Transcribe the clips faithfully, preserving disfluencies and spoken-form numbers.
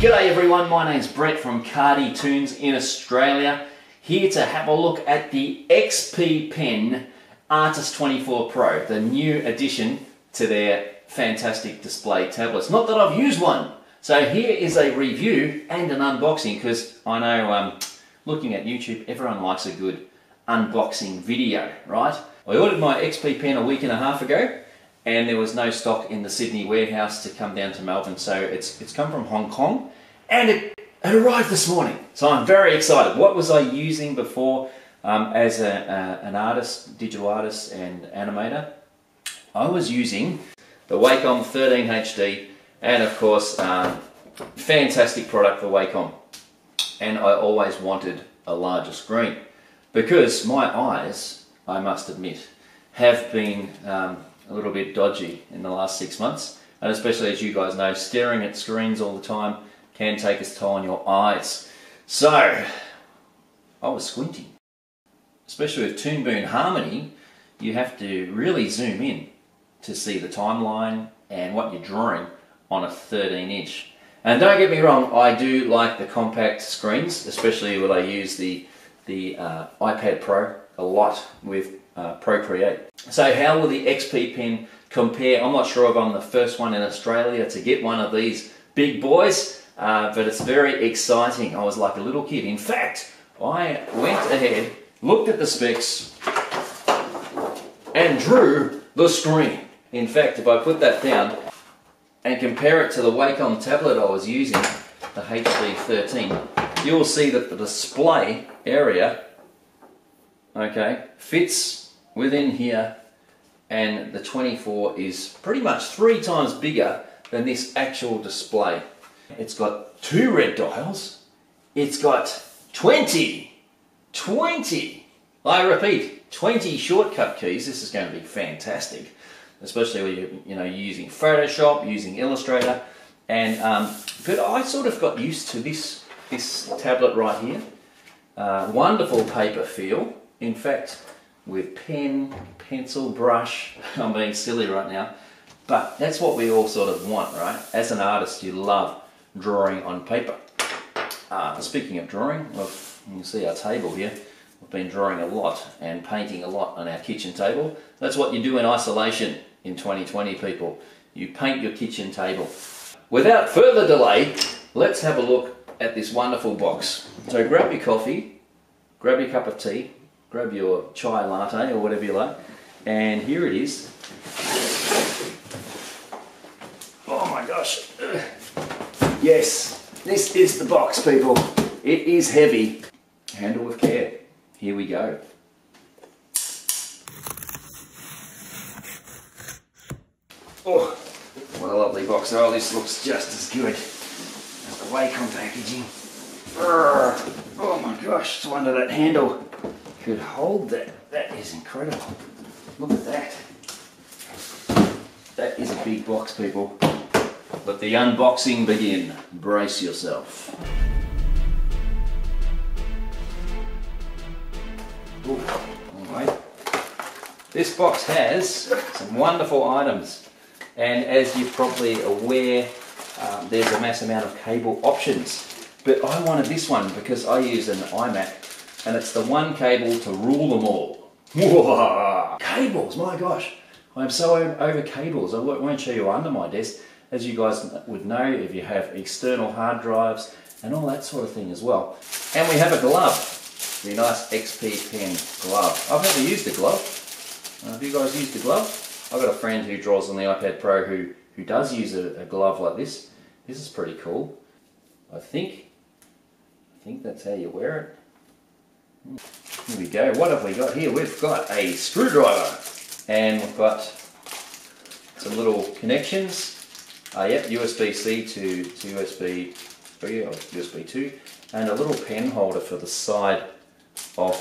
G'day everyone, my name's Brett from Cardytoons in Australia, here to have a look at the X P-Pen Artist twenty-four Pro, the new addition to their fantastic display tablets. Not that I've used one, so here is a review and an unboxing, because I know um, looking at YouTube, everyone likes a good unboxing video, right? I ordered my X P-Pen a week and a half ago, and there was no stock in the Sydney warehouse to come down to Melbourne, so it's it's come from Hong Kong, and it, it arrived this morning. So I'm very excited. What was I using before um, as a, a, an artist, digital artist and animator? I was using the Wacom thirteen H D, and of course, um, fantastic product for Wacom. And I always wanted a larger screen, because my eyes, I must admit, have been um, a little bit dodgy in the last six months, and especially, as you guys know, staring at screens all the time can take its toll on your eyes. So I was squinting, especially with Toon Boom Harmony. You have to really zoom in to see the timeline and what you're drawing on a thirteen inch. And don't get me wrong, I do like the compact screens, especially when I use the the uh, iPad Pro a lot with Uh, Procreate. So how will the X P-Pen compare? I'm not sure if I'm the first one in Australia to get one of these big boys, uh, but it's very exciting. I was like a little kid. In fact, I went ahead, looked at the specs, and drew the screen. In fact, if I put that down and compare it to the Wacom tablet I was using, the H D thirteen, you'll see that the display area, okay, fits within here, and the twenty-four is pretty much three times bigger than this actual display. It's got two red dials, it's got twenty, twenty, I repeat, twenty shortcut keys. This is going to be fantastic, especially when you're, you know, using Photoshop, using Illustrator, and um, but I sort of got used to this, this tablet right here. Uh, wonderful paper feel, in fact, with pen, pencil, brush. I'm being silly right now, but that's what we all sort of want, right? As an artist, you love drawing on paper. Uh, speaking of drawing, well, you can see our table here. We've been drawing a lot and painting a lot on our kitchen table. That's what you do in isolation in twenty twenty, people. You paint your kitchen table. Without further delay, let's have a look at this wonderful box. So grab your coffee, grab your cup of tea, grab your chai latte or whatever you like, and here it is. Oh my gosh. Yes, this is the box, people. It is heavy. Handle with care. Here we go. Oh, what a lovely box. Oh, this looks just as good as the Wacom packaging. Oh my gosh, it's one of that handle could hold that. That is incredible. Look at that. That is a big box, people. Let the unboxing begin. Brace yourself. Ooh, right. This box has some wonderful items, and as you're probably aware, um, there's a mass amount of cable options, but I wanted this one because I use an iMac, and it's the one cable to rule them all. Whoa. Cables, my gosh. I'm so over cables. I won't show you under my desk, as you guys would know, if you have external hard drives and all that sort of thing as well. And we have a glove, the nice X P-Pen glove. I've never used a glove. Have you guys used a glove? I've got a friend who draws on the iPad Pro who, who does use a, a glove like this. This is pretty cool. I think, I think that's how you wear it. Here we go. What have we got here? We've got a screwdriver, and we've got some little connections. Uh, yep, U S B C to, to U S B three or U S B two, and a little pen holder for the side of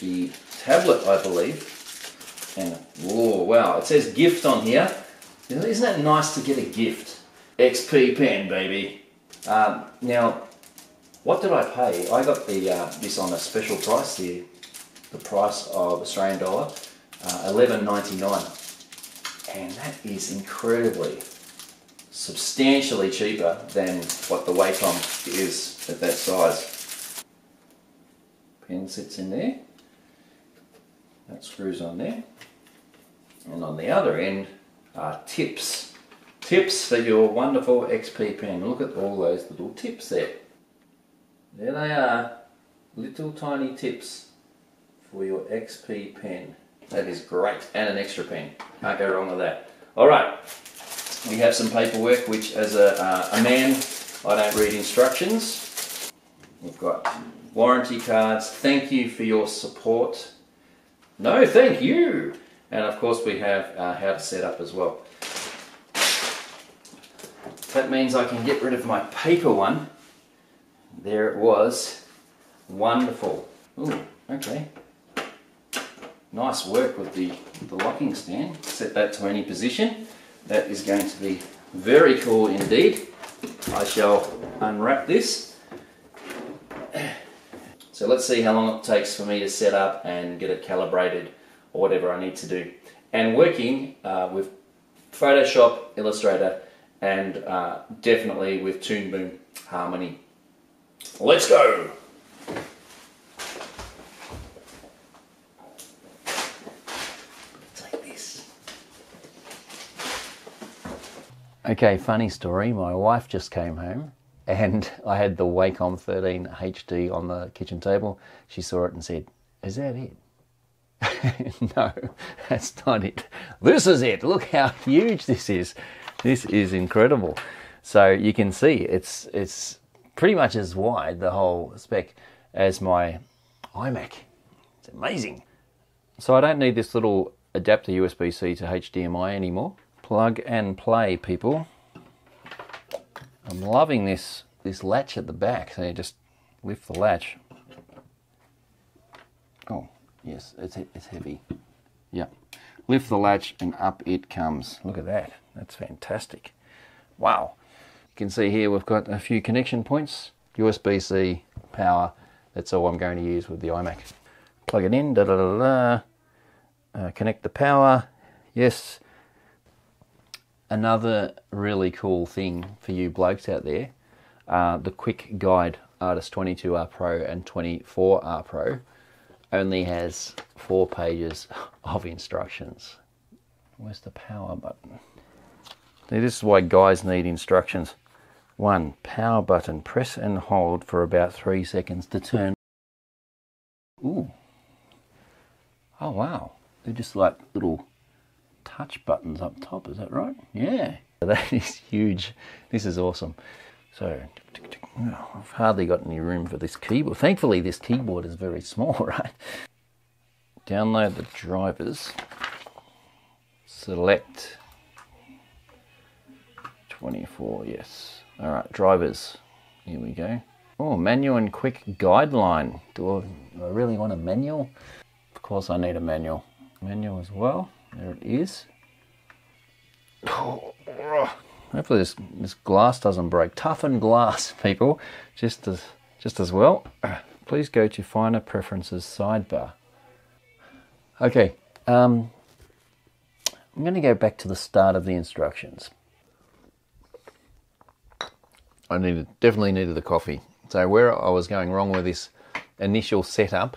the tablet, I believe. And whoa, wow! It says gift on here. Isn't that nice to get a gift? X P-Pen, baby. Um, now, what did I pay? I got the uh, this on a special price, the the price of Australian dollar, uh, eleven ninety-nine, and that is incredibly substantially cheaper than what the Wacom is at that size. Pen sits in there, that screws on there, and on the other end are tips. Tips for your wonderful X P pen. Look at all those little tips there. There they are, little tiny tips for your X P pen. That is great, and an extra pen. Can't go wrong with that. Alright, we have some paperwork which, as a, uh, a man, I don't read instructions. We've got warranty cards, thank you for your support. No, thank you! And of course we have uh, how to set up as well. That means I can get rid of my paper one. There it was. Wonderful. Ooh, okay. Nice work with the, the locking stand. Set that to any position. That is going to be very cool indeed. I shall unwrap this. So let's see how long it takes for me to set up and get it calibrated or whatever I need to do. And working uh, with Photoshop, Illustrator, and uh, definitely with Toon Boom Harmony. Let's go! Take this. Okay, funny story, my wife just came home and I had the Wacom thirteen H D on the kitchen table. She saw it and said, "Is that it?" No, that's not it. This is it. Look how huge this is. This is incredible. So you can see it's it's pretty much as wide, the whole spec, as my iMac. It's amazing. So I don't need this little adapter U S B C to H D M I anymore. Plug and play, people. I'm loving this this latch at the back. So you just lift the latch. Oh, yes, it's it's heavy. Yeah. Lift the latch and up it comes. Look at that. That's fantastic. Wow. You can see here we've got a few connection points. U S B C, power. That's all I'm going to use with the iMac. Plug it in. Da da da da. Uh, connect the power. Yes. Another really cool thing for you blokes out there. Uh, the Quick Guide Artist twenty-two R Pro and twenty-four R Pro only has four pages of instructions. Where's the power button? Now, this is why guys need instructions. One, power button, press and hold for about three seconds to turn. Ooh. Oh wow, they're just like little touch buttons up top, is that right? Yeah, that is huge. This is awesome. So, oh, I've hardly got any room for this keyboard. Thankfully this keyboard is very small, right? Download the drivers. Select twenty-four, yes. All right, drivers, here we go. Oh, manual and quick guideline. Do I, do I really want a manual? Of course I need a manual. Manual as well, there it is. Oh, hopefully this, this glass doesn't break. Toughen glass, people, just as, just as well. Please go to Finer Preferences sidebar. Okay. Um, I'm going to go back to the start of the instructions. I needed, definitely needed the coffee. So where I was going wrong with this initial setup,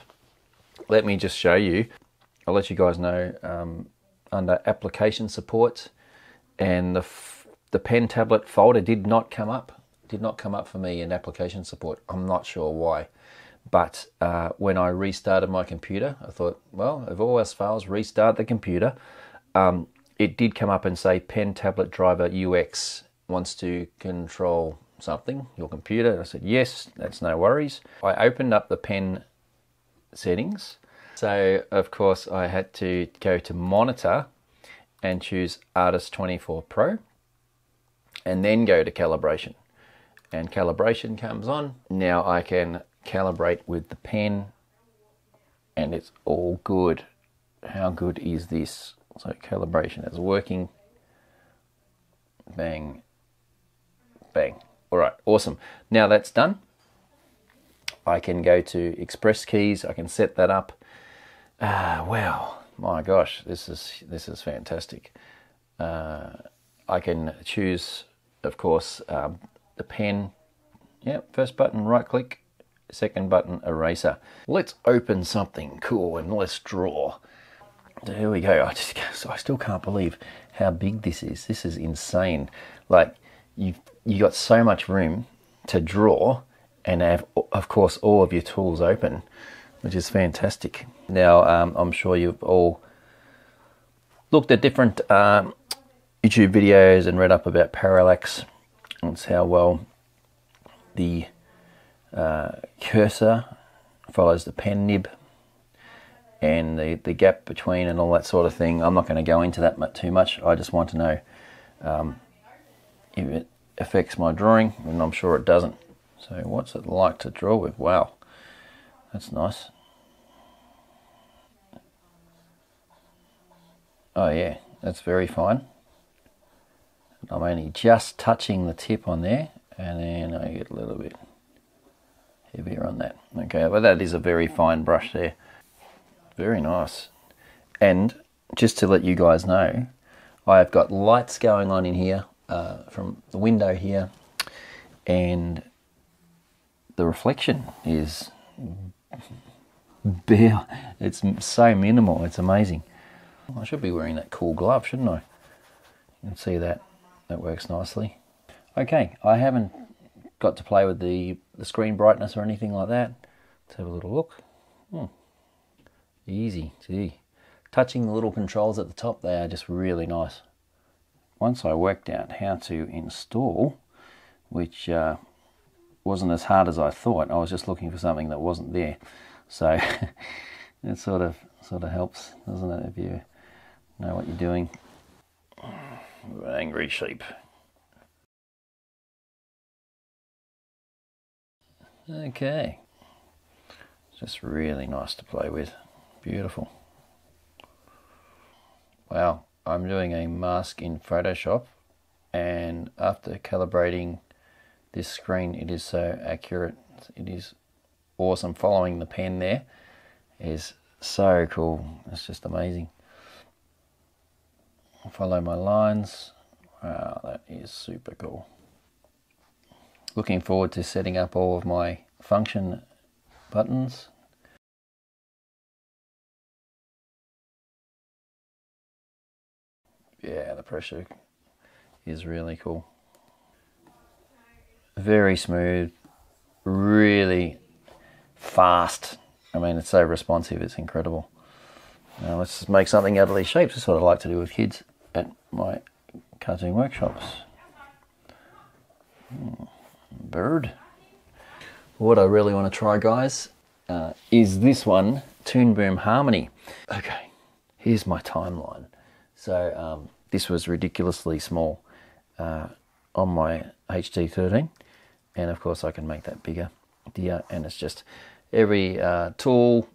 let me just show you. I'll let you guys know um, under application support, and the, f the pen tablet folder did not come up, did not come up for me in application support. I'm not sure why. But uh, when I restarted my computer, I thought, well, if all else fails, restart the computer. Um, it did come up and say pen tablet driver U X wants to control something, your computer. I said, yes, that's no worries. I opened up the pen settings. So of course I had to go to monitor and choose Artist twenty-four Pro and then go to calibration. And calibration comes on. Now I can calibrate with the pen and it's all good. How good is this? So calibration is working. Bang, bang. All right, awesome. Now that's done. I can go to Express Keys. I can set that up. Ah, wow, my gosh, this is this is fantastic. Uh, I can choose of course, um, the pen. Yeah, first button, right click, second button, eraser. Let's open something cool and let's draw. There we go. I just, I still can't believe how big this is. This is insane. Like, you've, you got so much room to draw and have, of course, all of your tools open, which is fantastic. Now, um, I'm sure you've all looked at different um, YouTube videos and read up about parallax. That's how well the uh, cursor follows the pen nib and the, the gap between and all that sort of thing. I'm not going to go into that much, too much. I just want to know um, if it affects my drawing, and I'm sure it doesn't. So what's it like to draw with? Wow, that's nice. Oh yeah, that's very fine. I'm only just touching the tip on there, and then I get a little bit heavier on that. Okay, but that is a very fine brush there. Very nice. And just to let you guys know, I've got lights going on in here uh, from the window here, and the reflection is bare. It's so minimal, it's amazing. I should be wearing that cool glove, shouldn't I? You can see that, that works nicely. Okay, I haven't got to play with the, the screen brightness or anything like that. Let's have a little look. Hmm. Easy, gee. Touching the little controls at the top, they are just really nice. Once I worked out how to install, which uh, wasn't as hard as I thought, I was just looking for something that wasn't there. So it sort of, sort of helps, doesn't it, if you know what you're doing. Angry sheep. Okay. It's just really nice to play with. Beautiful. Wow, I'm doing a mask in Photoshop, and after calibrating this screen, it is so accurate. It is awesome. Following the pen there is so cool. It's just amazing. Follow my lines. Wow, that is super cool. Looking forward to setting up all of my function buttons. Yeah, the pressure is really cool. Very smooth, really fast. I mean, it's so responsive, it's incredible. Now let's just make something out of these shapes. That's what I like to do with kids at my cartoon workshops. Hmm, bird. What I really want to try, guys, uh, is this one, Toon Boom Harmony. Okay, here's my timeline. So um, this was ridiculously small uh, on my H D thirteen, and of course I can make that bigger. Yeah, and it's just every uh, tool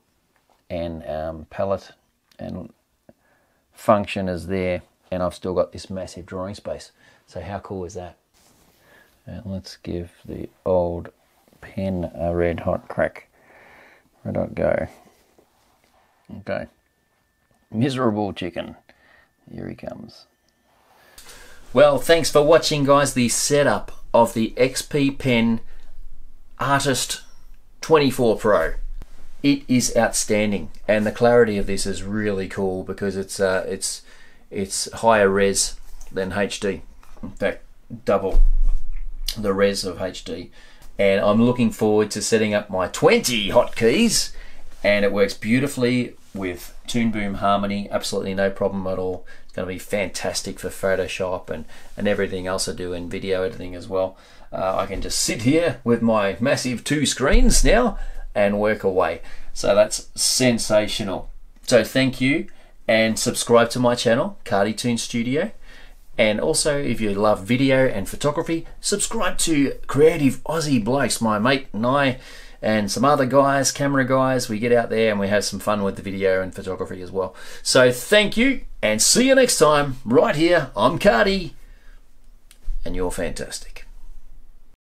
and um, palette and function is there, and I've still got this massive drawing space. So how cool is that? And let's give the old pen a red hot crack. Red hot go. Okay. Miserable chicken. Here he comes. Well, thanks for watching, guys, the setup of the X P-Pen Artist twenty-four Pro. It is outstanding, and the clarity of this is really cool because it's uh, it's it's higher res than H D. In fact, double the res of H D. And I'm looking forward to setting up my twenty hotkeys, and it works beautifully with Toon Boom Harmony, absolutely no problem at all. It's going to be fantastic for Photoshop and, and everything else I do in video editing as well. Uh, I can just sit here with my massive two screens now and work away. So that's sensational. So thank you, and subscribe to my channel, Cardytoons Studio. And also, if you love video and photography, subscribe to Creative Aussie Blakes, my mate and I, and some other guys, camera guys. We get out there and we have some fun with the video and photography as well. So thank you, and see you next time right here. I'm Cardy, and you're fantastic.